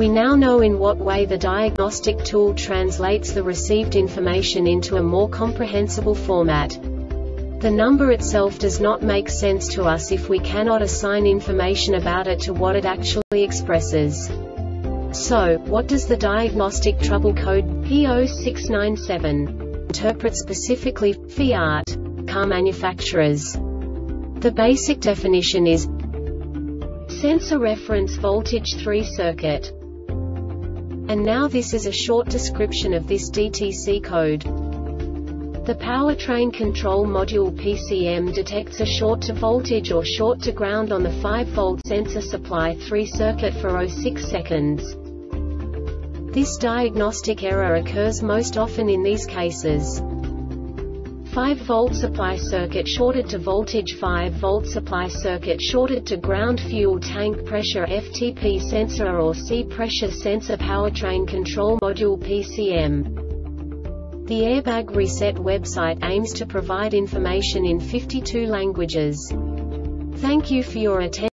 We now know in what way the diagnostic tool translates the received information into a more comprehensible format. The number itself does not make sense to us if we cannot assign information about it to what it actually expresses. So, what does the diagnostic trouble code P0697 interpret specifically for Fiat car manufacturers? The basic definition is sensor reference voltage 3 circuit. And now this is a short description of this DTC code. The powertrain control module PCM detects a short to voltage or short to ground on the 5V sensor supply 3 circuit for 0.6 seconds. This diagnostic error occurs most often in these cases: 5V supply circuit shorted to voltage, 5V supply circuit shorted to ground, fuel tank pressure FTP sensor or sea pressure sensor, powertrain control module PCM. The Airbag Reset website aims to provide information in 52 languages. Thank you for your attention.